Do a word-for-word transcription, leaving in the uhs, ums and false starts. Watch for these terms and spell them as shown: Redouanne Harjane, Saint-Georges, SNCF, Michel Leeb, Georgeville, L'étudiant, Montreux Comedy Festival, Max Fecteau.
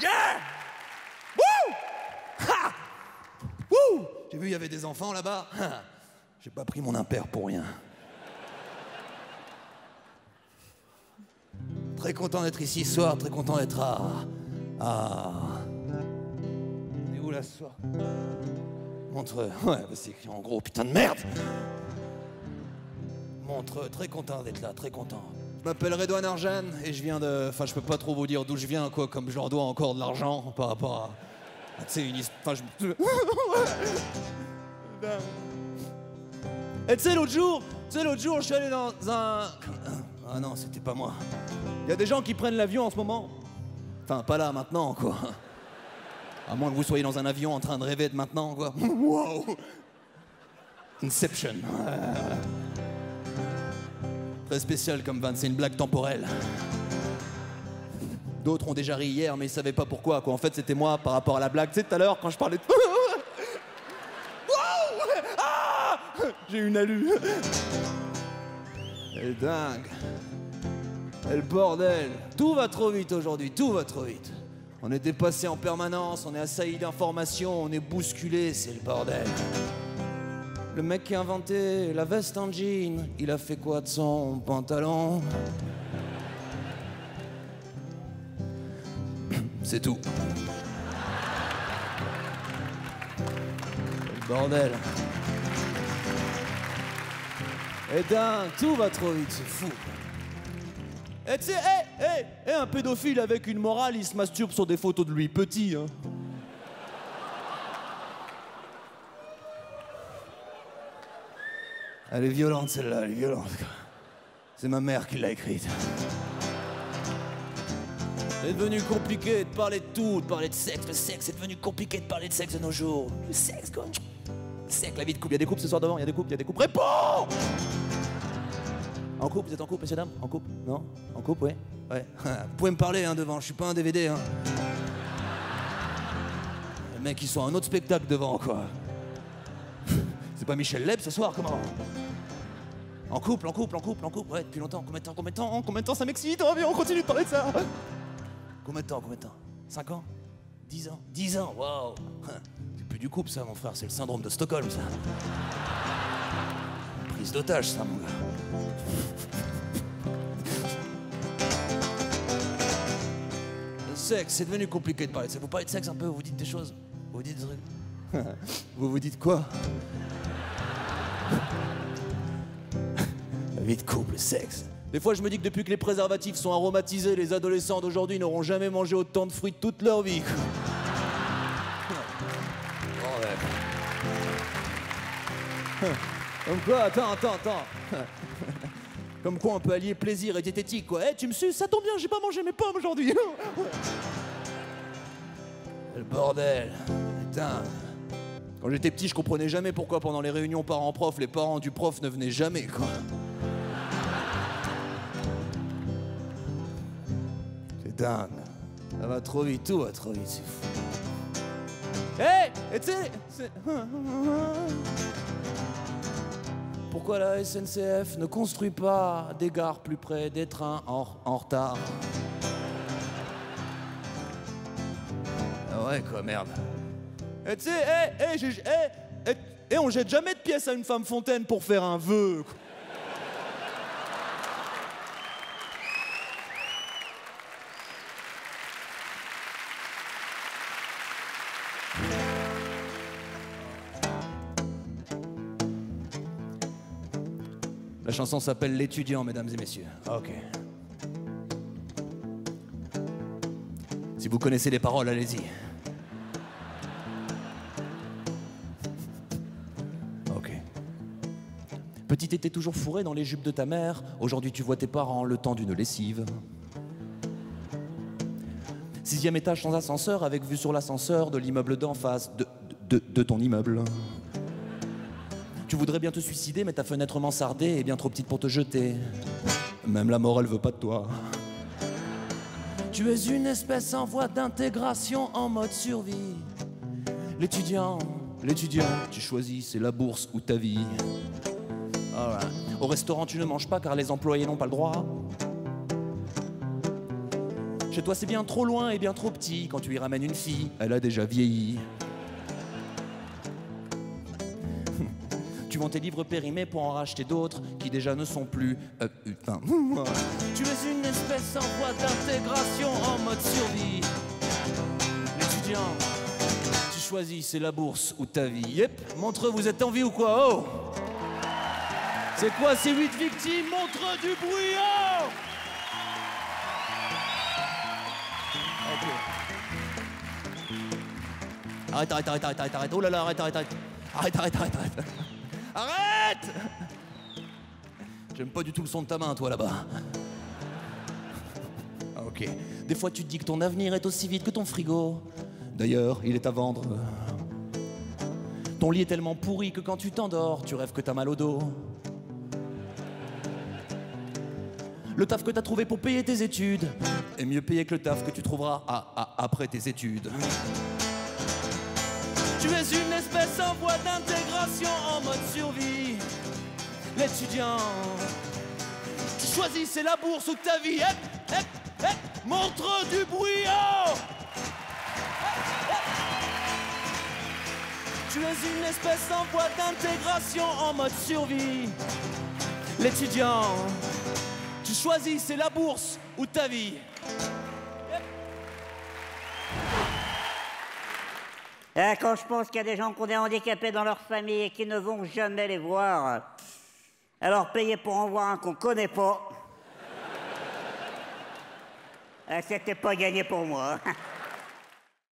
Yeah! Wouh! Ha! Wouh! J'ai vu, il y avait des enfants là-bas. J'ai pas pris mon impair pour rien. Très content d'être ici ce soir, très content d'être à... à... C'est où là ce soir? Montreux. Ouais, bah c'est écrit en gros, putain de merde! Montreux, très content d'être là, très content. Je m'appelle Redouanne Harjane et je viens de... Enfin, je peux pas trop vous dire d'où je viens, quoi, comme je leur dois encore de l'argent par rapport à... à tu sais, une... Enfin, je... Et tu sais, l'autre jour, tu sais, l'autre jour, je suis allé dans un... Ah non, c'était pas moi. Il y a des gens qui prennent l'avion en ce moment. Enfin, pas là, maintenant, quoi. À moins que vous soyez dans un avion en train de rêver de maintenant, quoi. Wow! Inception. Très spécial comme van, c'est une blague temporelle. D'autres ont déjà ri hier, mais ils savaient pas pourquoi, quoi. En fait, c'était moi par rapport à la blague. Tu sais, tout à l'heure, quand je parlais de... Wow! Ah! J'ai une alu. Elle dingue. Elle bordel. Tout va trop vite aujourd'hui, tout va trop vite. On est dépassé en permanence, on est assailli d'informations, on est bousculé, c'est le bordel. Le mec qui a inventé la veste en jean, il a fait quoi de son pantalon? C'est tout. Le bordel. Et dingue, tout va trop vite, c'est fou. Et tu sais, hé, hé, hé, un pédophile avec une morale, il se masturbe sur des photos de lui petit, hein. Elle est violente, celle-là, elle est violente. C'est ma mère qui l'a écrite. C'est devenu compliqué de parler de tout, de parler de sexe. Le sexe, c'est devenu compliqué de parler de sexe de nos jours. Le sexe, quoi. Le sexe, la vie de couple. Il y a des couples ce soir devant, il y a des couples, il y a des couples. Réponds! En couple, vous êtes en couple, messieurs, dames? En couple? Non? En couple, ouais? Ouais. Vous pouvez me parler, hein, devant, je suis pas un D V D, hein. Les mecs, ils sont à un autre spectacle devant, quoi. C'est pas Michel Leeb ce soir, comment? En couple, en couple, en couple, en couple, ouais, depuis longtemps. Combien de temps, combien de temps, combien de temps ça m'excite? Oh, on continue de parler de ça. Combien de temps, combien de temps? cinq ans? dix ans? dix ans, waouh. C'est plus du couple, ça, mon frère, c'est le syndrome de Stockholm, ça. Prise d'otage, ça, mon gars. Le sexe, c'est devenu compliqué de parler de sexe. Vous parlez de sexe un peu, vous dites des choses, vous dites des trucs. Vous vous dites quoi? La vie de couple, le sexe. Des fois, je me dis que depuis que les préservatifs sont aromatisés, les adolescents d'aujourd'hui n'auront jamais mangé autant de fruits de toute leur vie. Oh, ouais. Comme quoi, attends, attends, attends. Comme quoi on peut allier plaisir et diététique, quoi. Eh, hey, tu me suces, ça tombe bien, j'ai pas mangé mes pommes aujourd'hui. Le bordel, putain. Quand j'étais petit, je comprenais jamais pourquoi pendant les réunions parents-prof, les parents du prof ne venaient jamais, quoi. C'est dingue. Ça va trop vite, tout va trop vite, c'est fou. Eh, hey, et tu sais... Pourquoi la S N C F ne construit pas des gares plus près des trains en, en retard? Ah ouais, quoi, merde. Et tu sais, hé, hé, hé, hé, on jette jamais de pièces à une femme fontaine pour faire un vœu. La chanson s'appelle L'étudiant, mesdames et messieurs. Ah, ok. Si vous connaissez les paroles, allez-y. Ok. Petit était toujours fourré dans les jupes de ta mère. Aujourd'hui, tu vois tes parents le temps d'une lessive. Sixième étage sans ascenseur, avec vue sur l'ascenseur de l'immeuble d'en face de, de, de ton immeuble. Tu voudrais bien te suicider, mais ta fenêtre mansardée est bien trop petite pour te jeter. Même la mort, elle veut pas de toi. Tu es une espèce en voie d'intégration en mode survie. L'étudiant, l'étudiant, tu choisis, c'est la bourse ou ta vie. Alright. Au restaurant, tu ne manges pas car les employés n'ont pas le droit. Chez toi, c'est bien trop loin et bien trop petit. Quand tu y ramènes une fille, elle a déjà vieilli. Tu vends tes livres périmés pour en racheter d'autres qui déjà ne sont plus... Euh, putain. Tu es une espèce en voie d'intégration en mode survie. L'étudiant, tu choisis, c'est la bourse ou ta vie. Yep, montre, vous êtes en vie ou quoi? Oh, c'est quoi ces huit victimes? Montre du bruit, oh. Arrête, arrête, arrête, arrête, arrête, oh là là, arrête, arrête, arrête, arrête, arrête, arrête, arrête, arrête. J'aime pas du tout le son de ta main, toi, là-bas. Ok. Des fois, tu te dis que ton avenir est aussi vide que ton frigo. D'ailleurs, il est à vendre. Ton lit est tellement pourri que quand tu t'endors, tu rêves que t'as mal au dos. Le taf que t'as trouvé pour payer tes études est mieux payé que le taf que tu trouveras à, à, après tes études. Tu es une espèce en voie d'intégration en mode survie. L'étudiant, tu choisis, c'est la bourse ou ta vie. Hep, hep, hep, montre du bruit, oh. Tu es une espèce en voie d'intégration en mode survie. L'étudiant, tu choisis, c'est la bourse ou ta vie. Yep. Quand je pense qu'il y a des gens qu'on est handicapés dans leur famille et qui ne vont jamais les voir, alors payer pour en voir un qu'on connaît pas, c'était pas gagné pour moi.